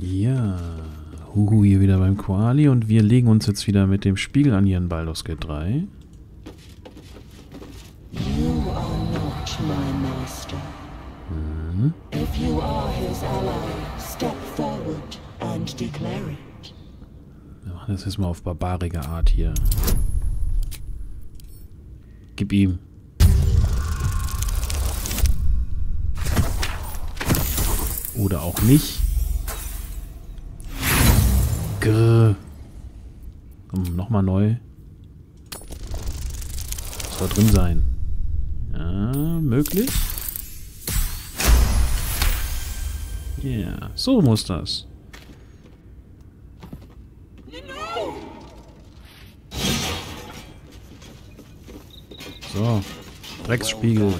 Ja, Huhu hier wieder beim Koali und wir legen uns jetzt wieder mit dem Spiegel an hier in Baldur's Gate 3. Wir machen das jetzt mal auf barbarige Art hier. Gib ihm. Oder auch nicht. Grrr. Nochmal neu. Soll drin sein. Ja, möglich. Ja, yeah. So muss das. So, Drecksspiegel.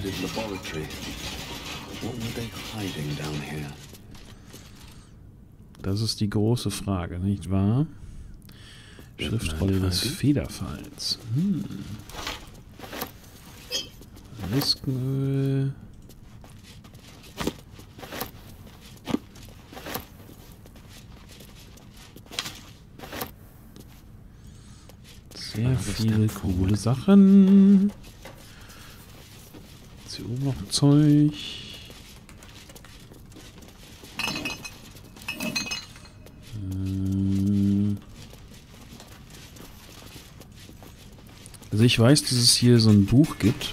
Das ist die große Frage, nicht wahr? Schriftrolle des Federfalls. Riskenöl. Sehr viele coole Sachen. Jetzt hier oben noch Zeug. Also ich weiß, dass es hier so ein Buch gibt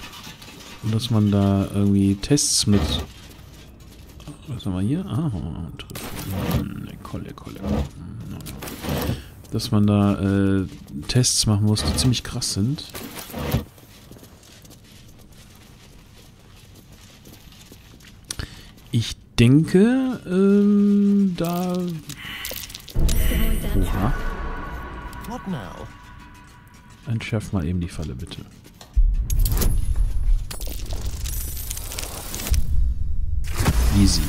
und dass man da irgendwie Tests mit... Was haben wir hier? Ah, Kolle. Dass man da Tests machen muss, die ziemlich krass sind. Ich denke, da... Oha. Entschärf mal eben die Falle, bitte. Easy.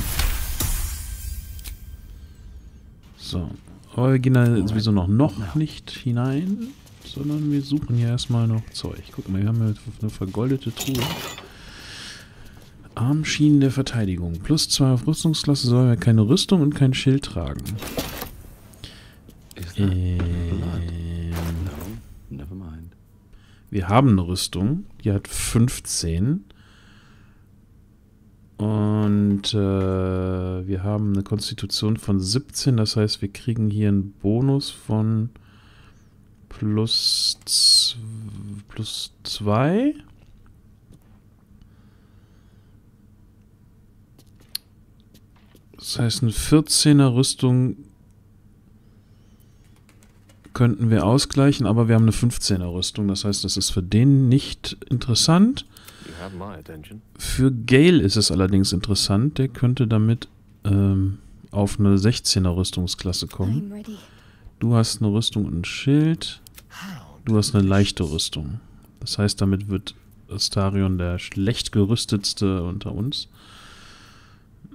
So. Aber wir gehen da sowieso noch nicht hinein, sondern wir suchen hier erstmal noch Zeug. Guck mal, wir haben hier eine vergoldete Truhe. Armschienen der Verteidigung. Plus 2 auf Rüstungsklasse sollen wir keine Rüstung und kein Schild tragen. Wir haben eine Rüstung, die hat 15. Und wir haben eine Konstitution von 17, das heißt, wir kriegen hier einen Bonus von plus 2. Das heißt, eine 14er Rüstung könnten wir ausgleichen, aber wir haben eine 15er Rüstung, das heißt, das ist für den nicht interessant. Für Gale ist es allerdings interessant. Der könnte damit auf eine 16er Rüstungsklasse kommen. Du hast eine Rüstung und ein Schild. Du hast eine leichte Rüstung. Das heißt, damit wird Astarion der schlecht gerüstetste unter uns.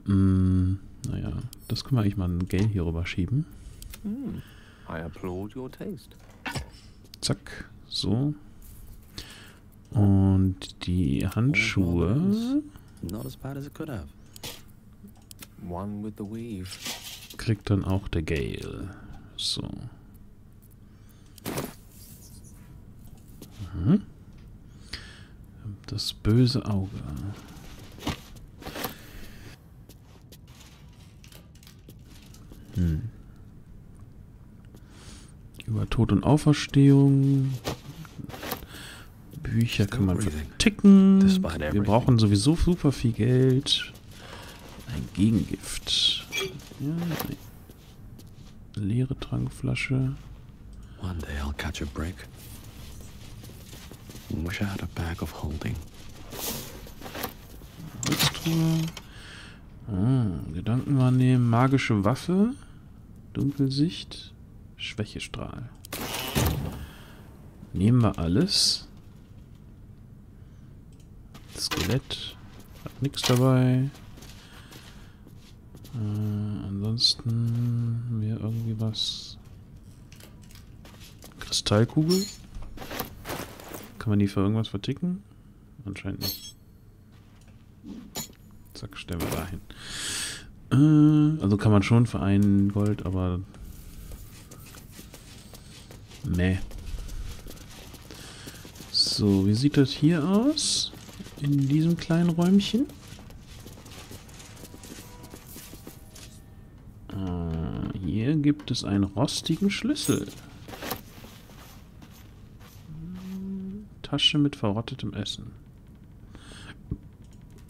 Naja, das können wir eigentlich mal einen Gale hier rüber schieben. Zack, so. Und die Handschuhe kriegt dann auch der Gale. So. Mhm. Das böse Auge. Über Tod und Auferstehung. Bücher kann man verticken. Wir brauchen sowieso super viel Geld. Ein Gegengift. Ja, eine leere Trankflasche. Holztruhe. Gedanken wahrnehmen. Magische Waffe. Dunkelsicht. Schwächestrahl. Nehmen wir alles. Skelett. Hat nichts dabei. Ansonsten haben wir irgendwie was. Kristallkugel. Kann man die für irgendwas verticken? Anscheinend nicht. Zack, stellen wir da hin. Also kann man schon für einen Gold, aber... Nee. So, wie sieht das hier aus? In diesem kleinen Räumchen. Hier gibt es einen rostigen Schlüssel. Tasche mit verrottetem Essen.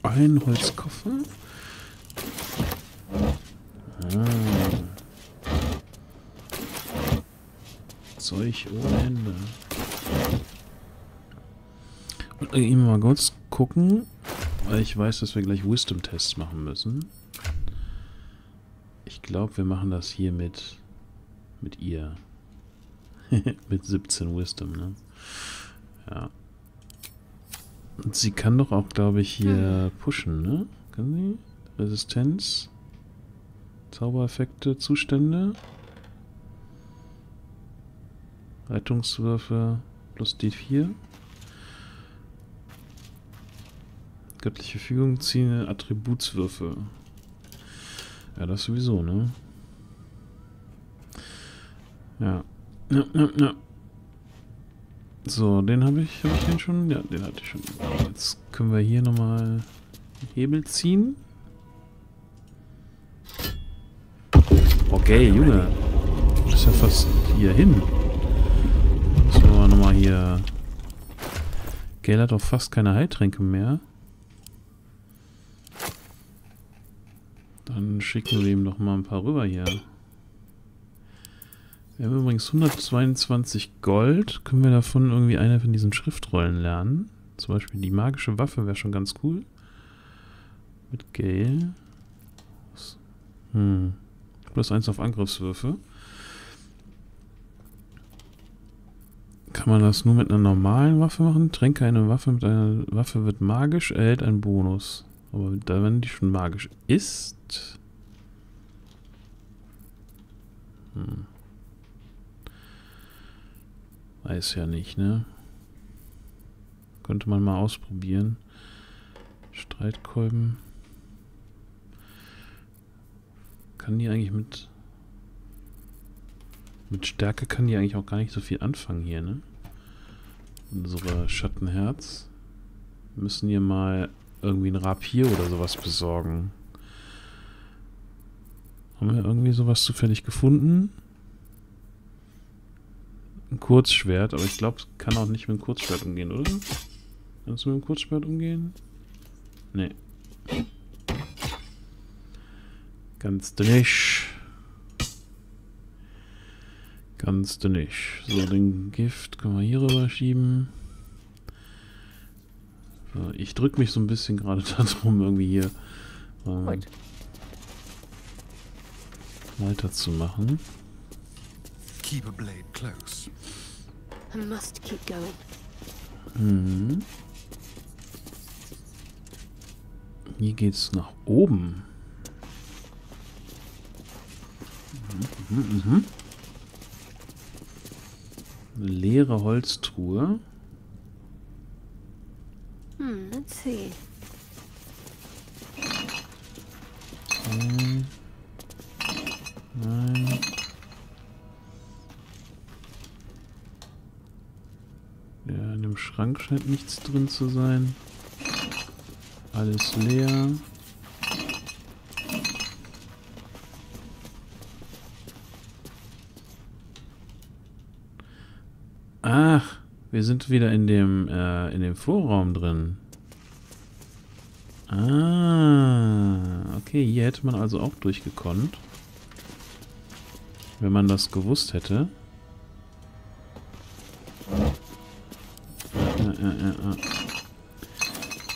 Ein Holzkoffer. Zeug ohne Ende. Und mal kurz gucken, weil ich weiß, dass wir gleich Wisdom-Tests machen müssen. Ich glaube, wir machen das hier mit ihr. Mit 17 Wisdom, ne? Ja. Und sie kann doch auch, glaube ich, hier pushen, ne? Kann sie? Resistenz. Zaubereffekte, Zustände. Rettungswürfe plus D4. Göttliche Fügung, ziehen Attributswürfe. Ja, das sowieso, ne? Ja. Ja. So, den habe ich den schon? Ja, den hatte ich schon. Jetzt können wir hier nochmal einen Hebel ziehen. Okay, Junge. Das ist ja fast hier hin. Müssen wir nochmal hier... Gale hat auch fast keine Heiltränke mehr. Dann schicken wir ihm doch mal ein paar rüber hier. Wir haben übrigens 122 Gold. Können wir davon irgendwie eine von diesen Schriftrollen lernen? Zum Beispiel die magische Waffe wäre schon ganz cool. Mit Gale. Plus 1 auf Angriffswürfe. Kann man das nur mit einer normalen Waffe machen? Tränke eine Waffe mit einer Waffe wird magisch, erhält einen Bonus. Aber da, wenn die schon magisch ist... Weiß ja nicht, ne? Könnte man mal ausprobieren. Streitkolben. Kann die eigentlich mit... Mit Stärke kann die eigentlich auch gar nicht so viel anfangen hier, ne? Unsere Schattenherz. Wir müssen hier mal... Irgendwie ein Rapier oder sowas besorgen. Haben wir irgendwie sowas zufällig gefunden? Ein Kurzschwert, aber ich glaube, es kann auch nicht mit einem Kurzschwert umgehen, oder? Kannst du mit einem Kurzschwert umgehen? Nee. Kannst du nicht. So, den Gift können wir hier rüber schieben. Ich drücke mich so ein bisschen gerade darum, irgendwie hier weiterzumachen. Keep a blade close. I must keep going. Hier geht's nach oben. Eine leere Holztruhe. Let's see. Nein. Ja, in dem Schrank scheint nichts drin zu sein. Alles leer. Ach. Wir sind wieder in dem Vorraum drin. Okay, hier hätte man also auch durchgekonnt. Wenn man das gewusst hätte.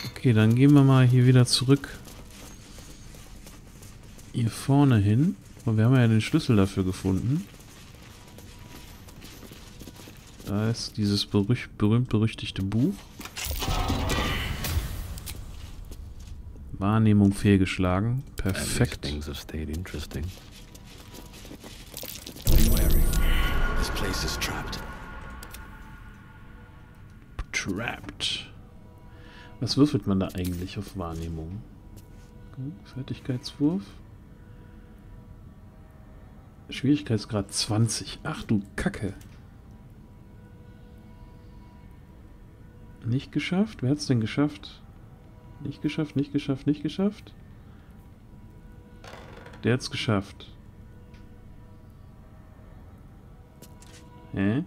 Okay, dann gehen wir mal hier wieder zurück. Hier vorne hin. Und wir haben ja den Schlüssel dafür gefunden. Da ist dieses berühmt-berüchtigte Buch. Wahrnehmung fehlgeschlagen. Perfekt. Trapped. Was würfelt man da eigentlich auf Wahrnehmung? Fertigkeitswurf. Schwierigkeitsgrad 20. Ach du Kacke. Nicht geschafft? Wer hat's denn geschafft? Nicht geschafft, nicht geschafft, nicht geschafft. Der hat's geschafft. Hä?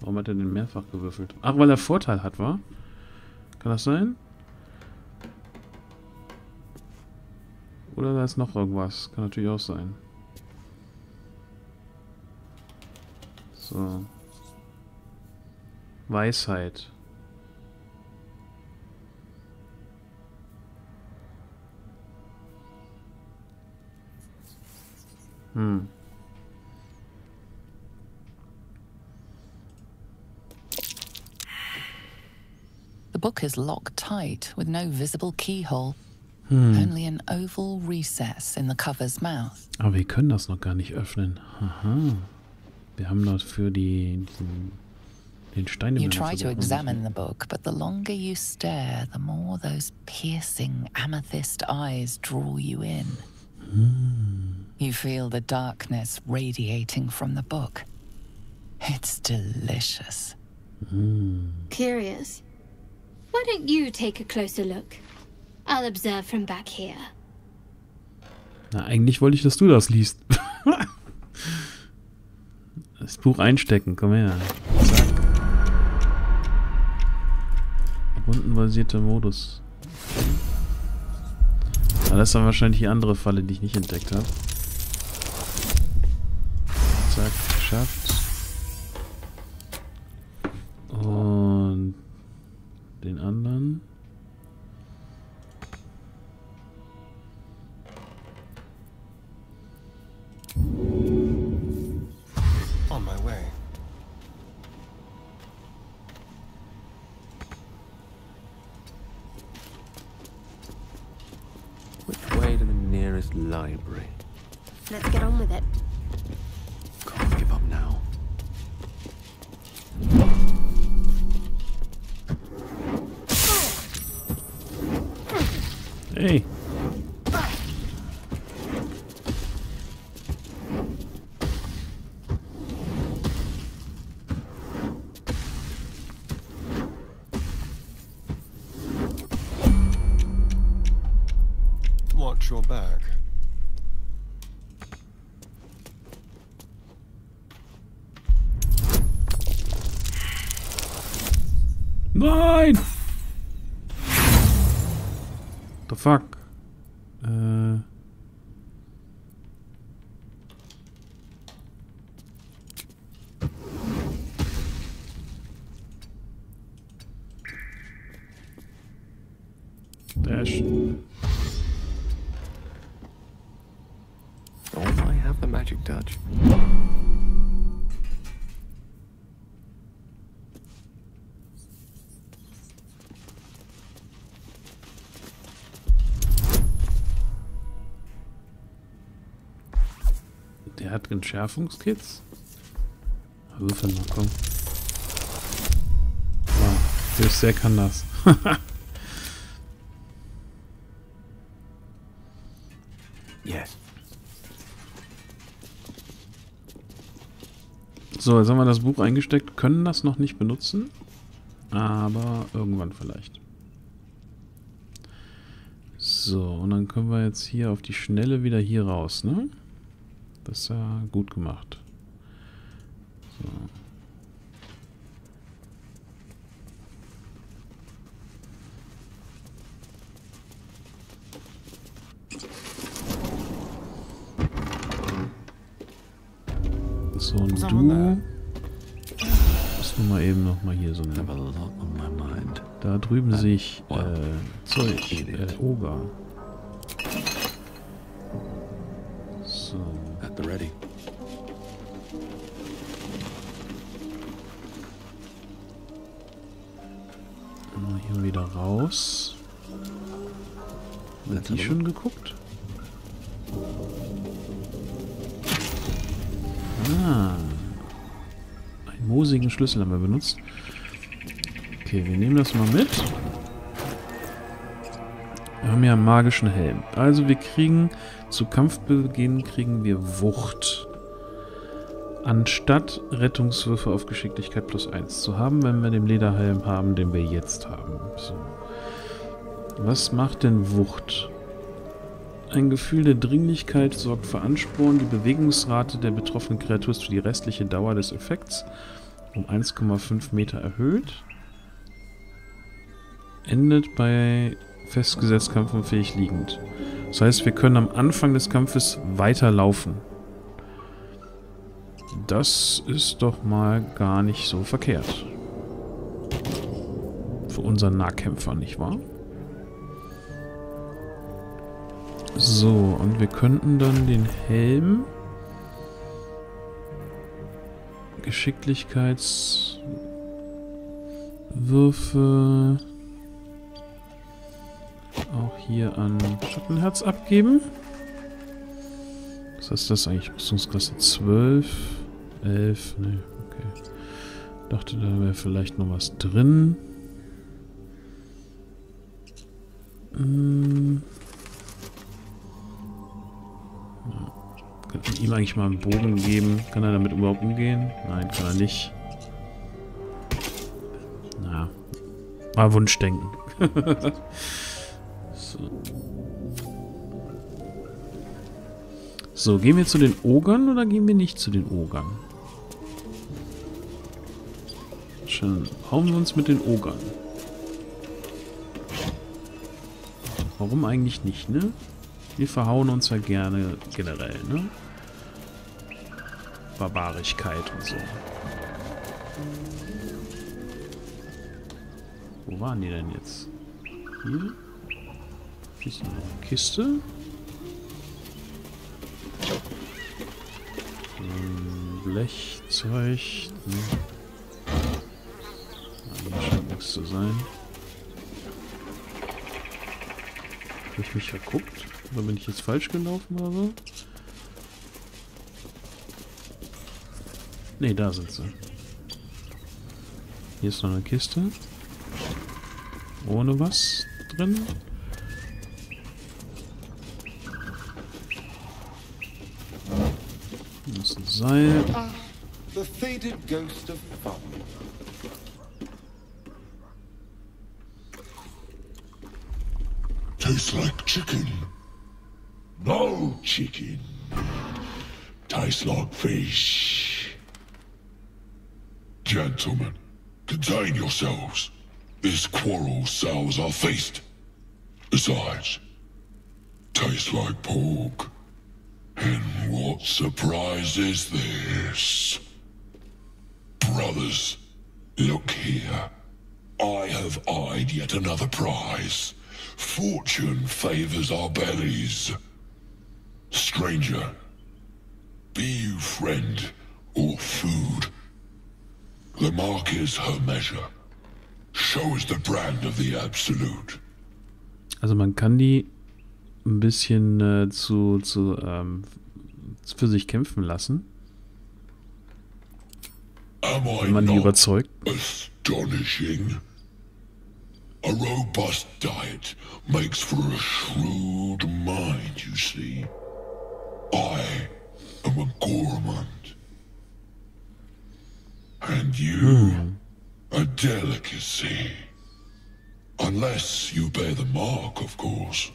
Warum hat er denn mehrfach gewürfelt? Ach, weil er Vorteil hat, wa? Kann das sein? Oder da ist noch irgendwas. Kann natürlich auch sein. So. Weisheit. Hm. The book is locked tight with no visible keyhole. Hm. Only an oval recess in the cover's mouth. Aber wir können das noch gar nicht öffnen. Aha. Wir haben dafür den Stein im Mund. You try to examine the book, but the longer you stare, the more those piercing amethyst eyes draw you in. Hm. You feel the darkness radiating from the book. It's delicious. Hm. Curious. Why don't you take a closer look? I'll observe from back here. Na, eigentlich wollte ich, dass du das liest. Das Buch einstecken, komm her. Zack. Rundenbasierter Modus. Na, das ist dann wahrscheinlich die andere Falle, die ich nicht entdeckt habe. Zack, geschafft. Und den anderen. Library. Let's get on with it. Can't give up now. Hey. Watch your back. Nein! The fuck? Dash. Don't I have the magic touch? Der hat Entschärfungskits. Würfel mal, komm. Wow, selbst der kann das. Yes. So, jetzt haben wir das Buch eingesteckt. Können das noch nicht benutzen, aber irgendwann vielleicht. So, und dann können wir jetzt hier auf die Schnelle wieder hier raus, ne? Das ist ja gut gemacht. So. So, und du musst du mal eben nochmal hier so eine... Da drüben sehe ich Zeug, Oger. So. At the ready. Hier wieder raus. Hat die schon geguckt? Ah. Einen moosigen Schlüssel haben wir benutzt. Okay, wir nehmen das mal mit. Wir haben ja einen magischen Helm. Also wir kriegen, zu Kampfbeginn kriegen wir Wucht. Anstatt Rettungswürfe auf Geschicklichkeit +1 zu haben, wenn wir den Lederhelm haben, den wir jetzt haben. So. Was macht denn Wucht? Ein Gefühl der Dringlichkeit sorgt für Ansporn. Die Bewegungsrate der betroffenen Kreatur ist für die restliche Dauer des Effekts um 1,5 Meter erhöht. Endet bei festgesetzt kampfunfähig liegend. Das heißt, wir können am Anfang des Kampfes weiterlaufen. Das ist doch mal gar nicht so verkehrt. Für unseren Nahkämpfer, nicht wahr? So, und wir könnten dann den Helm Geschicklichkeitswürfe auch hier an Schattenherz abgeben. Was heißt das eigentlich? Rüstungsklasse 12, 11, ne, okay. Dachte, da wäre vielleicht noch was drin. Könnte ich ihm eigentlich mal einen Bogen geben? Kann er damit überhaupt umgehen? Nein, kann er nicht. Na, mal Wunschdenken. So, gehen wir zu den Ogern oder gehen wir nicht zu den Ogern? Schön, hauen wir uns mit den Ogern. Warum eigentlich nicht, ne? Wir verhauen uns ja gerne generell, ne? Barbarigkeit und so. Wo waren die denn jetzt? Hier? Hier ist noch eine Kiste. Blechzeug. Ne? Da scheint nichts zu sein. Habe ich mich verguckt? Oder bin ich jetzt falsch gelaufen oder so? Ne, da sind sie. Hier ist noch eine Kiste. Ohne was drin. Das ist ein Seil. Tastes like chicken. No chicken. Tastes like fish. Gentlemen, contain yourselves. This quarrel sours our feast. Besides, tastes like pork. And what surprise is this? Brothers, look here. I have eyed yet another prize. Fortune favors our bellies. Stranger, be you friend or food. The mark is her measure. Show us the brand of the absolute. Also man kann die ein bisschen für sich kämpfen lassen. Wenn man die überzeugt. Astonishing. A robust diet makes for a shrewd mind, you see. I am a gourmand. And you, a delicacy. Unless you bear the mark, of course.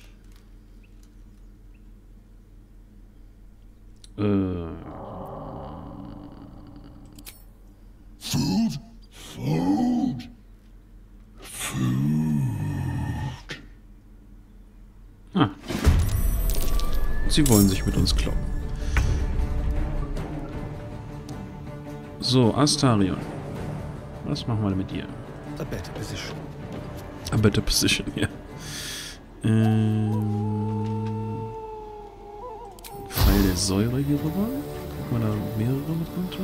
Food? Food? Food. Ah. Sie wollen sich mit uns kloppen. So, Astarion. Was machen wir mit dir? A better position. A better position, ja. Pfeil der Säure hier rüber. Kriegen wir da mehrere mit runter?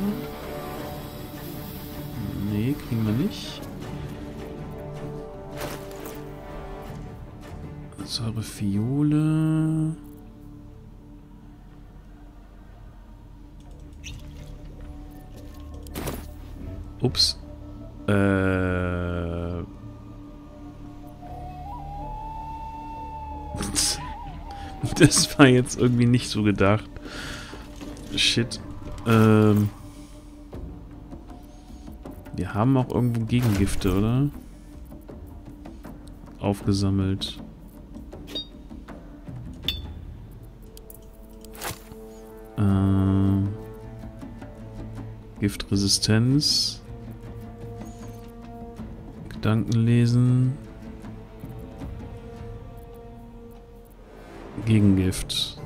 Nee, kriegen wir nicht. Säurefiole. Ups. Das war jetzt irgendwie nicht so gedacht. Shit. Wir haben auch irgendwo Gegengifte, oder? Aufgesammelt. Giftresistenz. Gedankenlesen. Gegengift.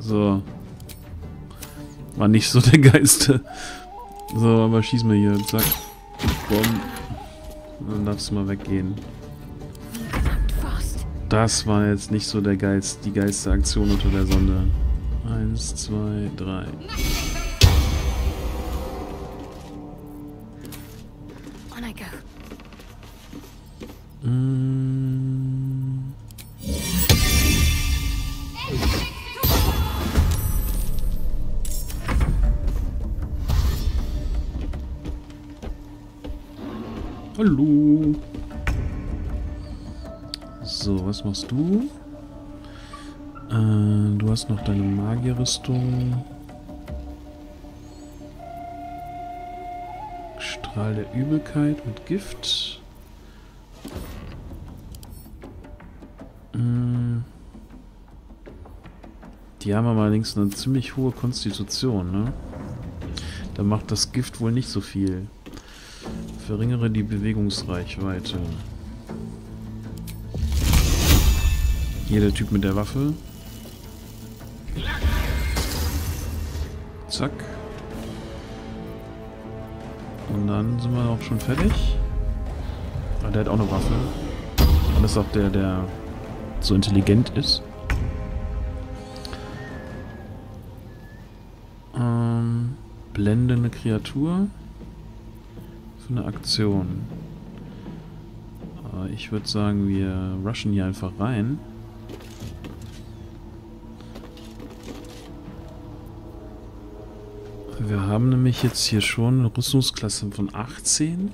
So. War nicht so der Geiste. So, aber schieß mir hier. Zack. Bumm. Dann darfst du mal weggehen. Das war jetzt nicht so der Geist, die geilste Aktion unter der Sonne. 1, 2, 3. Hallo. So, was machst du? Du hast noch deine Magierrüstung. Strahl der Übelkeit mit Gift. Die haben aber allerdings eine ziemlich hohe Konstitution, ne? Da macht das Gift wohl nicht so viel. Verringere die Bewegungsreichweite. Hier der Typ mit der Waffe. Zack. Und dann sind wir auch schon fertig. Ah, der hat auch eine Waffe. Und das ist auch der, der so intelligent ist. Blendende Kreatur. Für eine Aktion. Aber ich würde sagen, wir rushen hier einfach rein. Wir haben nämlich jetzt hier schon eine Rüstungsklasse von 18.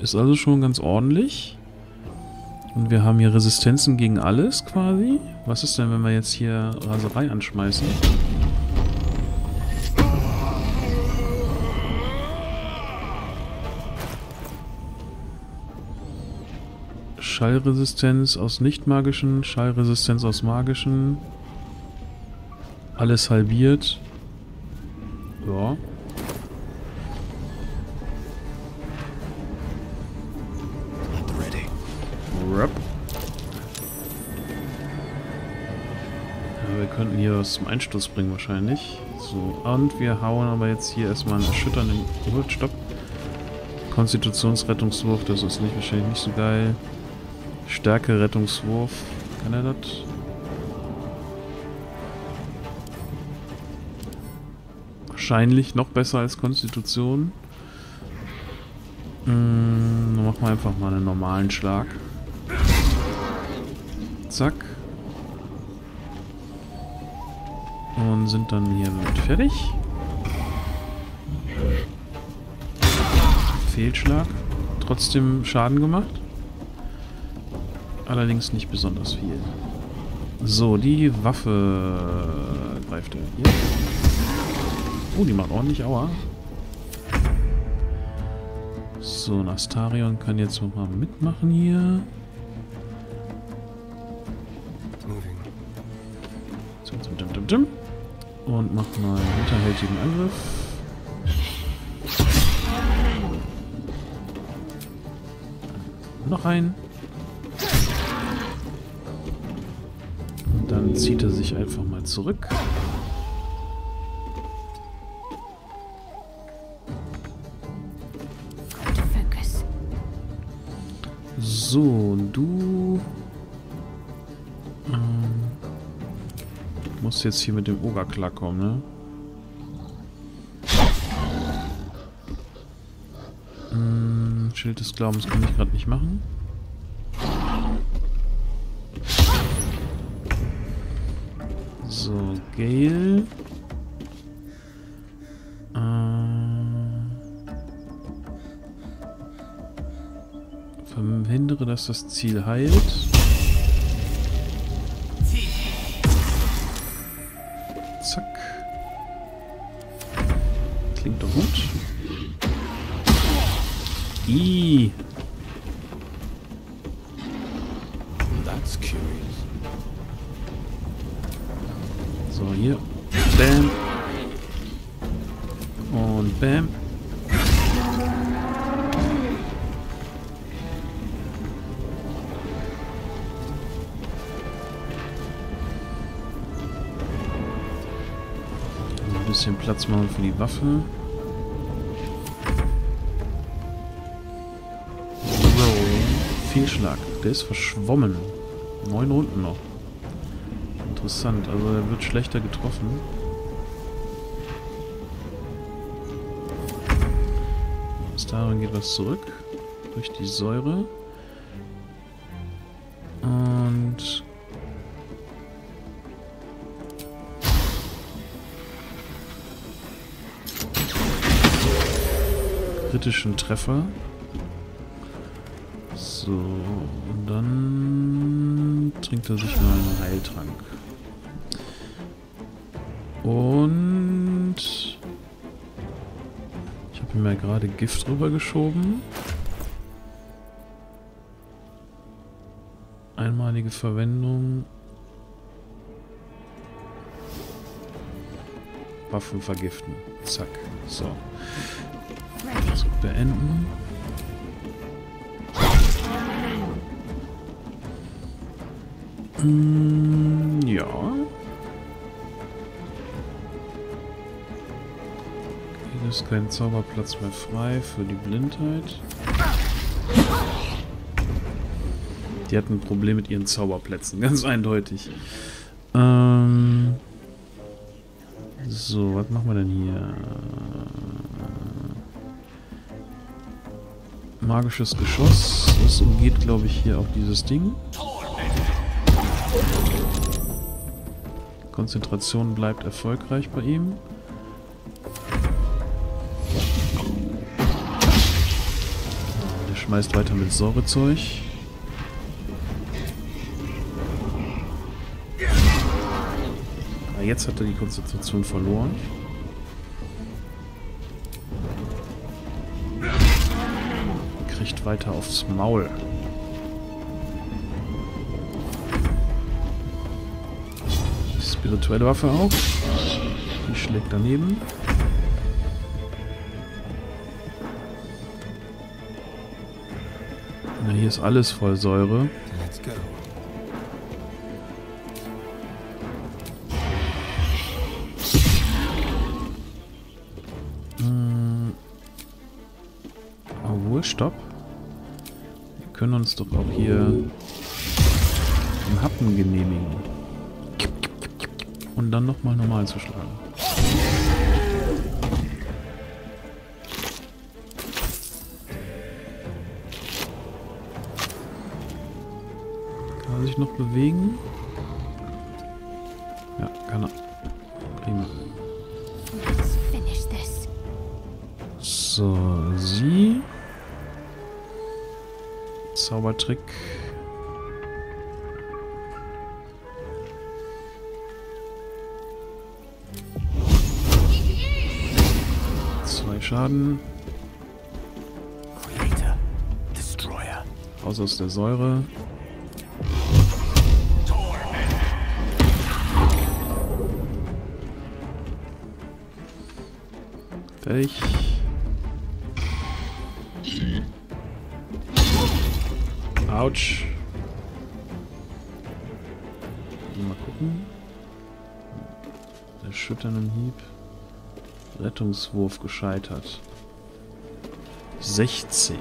Ist also schon ganz ordentlich. Und wir haben hier Resistenzen gegen alles quasi. Was ist denn, wenn wir jetzt hier Raserei anschmeißen? Schallresistenz aus nicht-magischen, Schallresistenz aus magischen. Alles halbiert. Ja. Ja, wir könnten hier was zum Einsturz bringen wahrscheinlich. So, und wir hauen aber jetzt hier erstmal einen erschütternden Stopp. Konstitutionsrettungswurf, das ist nicht, wahrscheinlich nicht so geil. Stärke Rettungswurf. Kann er das? Wahrscheinlich noch besser als Konstitution. Dann machen wir einfach mal einen normalen Schlag. Zack. Und sind dann hier mit fertig. Fehlschlag. Trotzdem Schaden gemacht. Allerdings nicht besonders viel. So, die Waffe greift er hier. Oh, die macht ordentlich Aua. So, ein Astarion kann jetzt nochmal mitmachen hier. Und mach mal einen hinterhältigen Angriff. Noch ein. Dann zieht er sich einfach mal zurück. So, und du musst jetzt hier mit dem Ogre klarkommen, ne? Schild des Glaubens kann ich gerade nicht machen. So, Gale. Hindere, dass das Ziel heilt. Zack. Klingt doch gut. Ihhh. That's curious. So, hier. Bam. Und bam. Bisschen Platz machen für die Waffe. So, Fehlschlag. Der ist verschwommen. 9 Runden noch. Interessant, also er wird schlechter getroffen. Astarion geht was zurück. Durch die Säure. Und... kritischen Treffer. So, und dann trinkt er sich mal einen Heiltrank. Und ich habe ihm ja gerade Gift rübergeschoben. Einmalige Verwendung. Waffen vergiften. Zack. So. Das beenden. Ja. Hier ist kein Zauberplatz mehr frei für die Blindheit. Die hatten ein Problem mit ihren Zauberplätzen, ganz eindeutig. So, was machen wir denn hier? Magisches Geschoss. Das umgeht, glaube ich, hier auch dieses Ding. Konzentration bleibt erfolgreich bei ihm. Der schmeißt weiter mit Säurezeug. Aber jetzt hat er die Konzentration verloren. Weiter aufs Maul. Die spirituelle Waffe auch. Die schlägt daneben. Na, hier ist alles voll Säure. Obwohl, stopp. Wir können uns doch auch hier einen Happen genehmigen. Und dann nochmal normal zu schlagen. Kann er sich noch bewegen? Ja, kann er. Prima. So, sie... Zaubertrick. Zwei Schaden. Raus aus der Säure. Fertig. Autsch. Mal gucken. Erschütternden Hieb. Rettungswurf gescheitert. 16.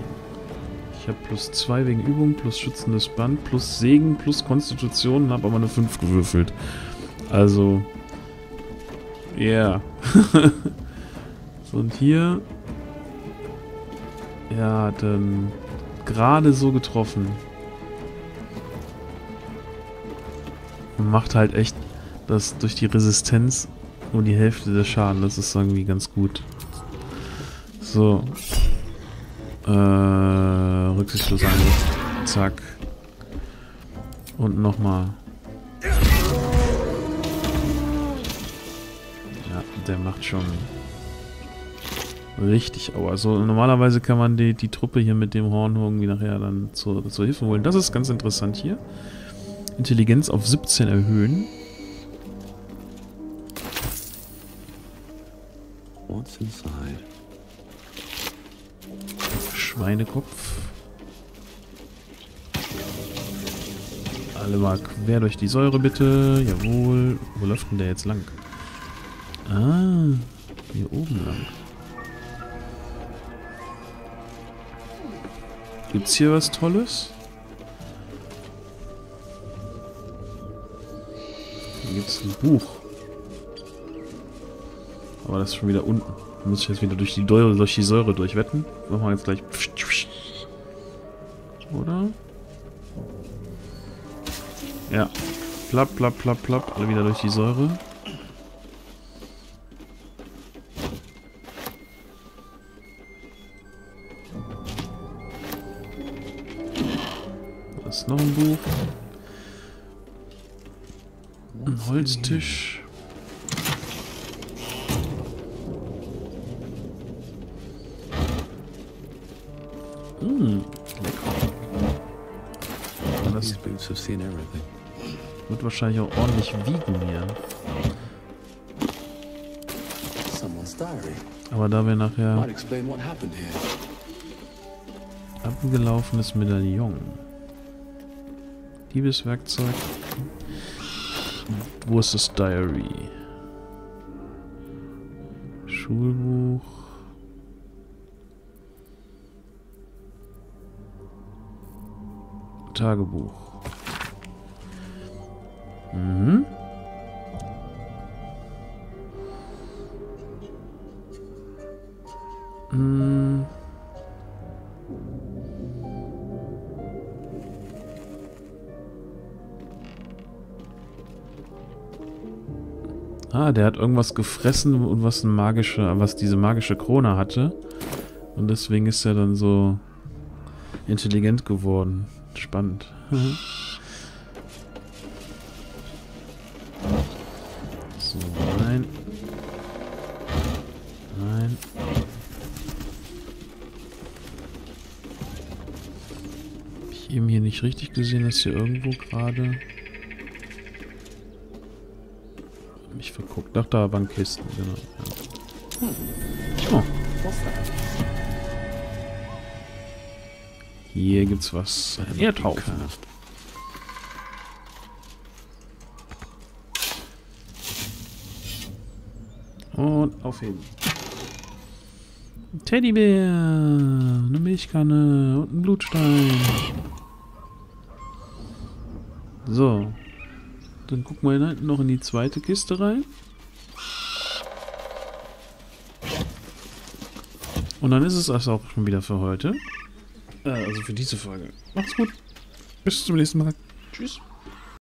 Ich habe plus 2 wegen Übung, plus schützendes Band, plus Segen, plus Konstitution und habe aber eine 5 gewürfelt. Also. Ja. Yeah. Und hier. Ja, dann. Gerade so getroffen. Man macht halt echt das durch die Resistenz nur die Hälfte der Schaden. Das ist irgendwie ganz gut. So. Rücksichtslos an. Zack. Und nochmal. Ja, der macht schon richtig Aua. Also normalerweise kann man die Truppe hier mit dem Horn irgendwie nachher dann zur Hilfe holen. Das ist ganz interessant hier. Intelligenz auf 17 erhöhen. What's inside? Schweinekopf. Alle mal quer durch die Säure, bitte. Jawohl. Wo läuft denn der jetzt lang? Ah, hier oben lang. Gibt's hier was Tolles? Hier gibt's ein Buch. Aber das ist schon wieder unten. Da muss ich jetzt wieder durch die Säure durchwetten. Machen wir jetzt gleich. Oder? Ja. Plapp, plapp, plapp, plapp. Alle wieder durch die Säure. Da ist noch ein Buch. Ein Holztisch. Lecker. Das wird wahrscheinlich auch ordentlich wiegen hier. Aber da wir nachher abgelaufenes Medaillon. Diebeswerkzeug. Wo ist das Diary? Schulbuch. Tagebuch. Mhm. Mhm. Ah, der hat irgendwas gefressen und was diese magische Krone hatte. Und deswegen ist er dann so intelligent geworden. Spannend. So, nein. Nein. Hab ich eben hier nicht richtig gesehen, dass hier irgendwo gerade... mich verguckt. Ach, da waren Kisten, genau. Oh. Hier gibt's was. Ein Erdhaufen. Und aufheben. Ein Teddybär, eine Milchkanne und ein Blutstein. So. Dann gucken wir hinten noch in die zweite Kiste rein. Und dann ist es das auch schon wieder für heute. Also für diese Folge. Macht's gut. Bis zum nächsten Mal. Tschüss.